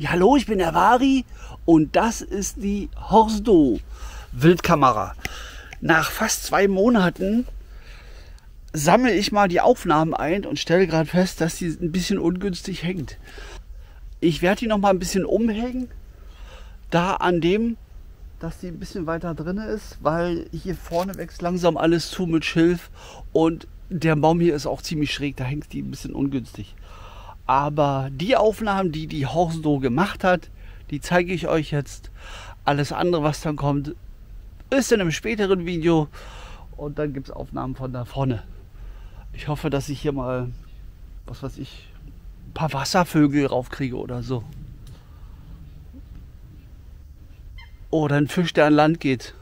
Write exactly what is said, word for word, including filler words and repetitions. Ja, hallo, ich bin der Vari und das ist die Horsto Wildkamera. Nach fast zwei Monaten sammle ich mal die Aufnahmen ein und stelle gerade fest, dass die ein bisschen ungünstig hängt. Ich werde die noch mal ein bisschen umhängen, da an dem, dass die ein bisschen weiter drin ist, weil hier vorne wächst langsam alles zu mit Schilf und der Baum hier ist auch ziemlich schräg, da hängt die ein bisschen ungünstig. Aber die Aufnahmen, die die Horsto gemacht hat, die zeige ich euch jetzt. Alles andere, was dann kommt, ist in einem späteren Video und dann gibt es Aufnahmen von da vorne. Ich hoffe, dass ich hier mal, was weiß ich, ein paar Wasservögel raufkriege oder so. Oder ein Fisch, der an Land geht.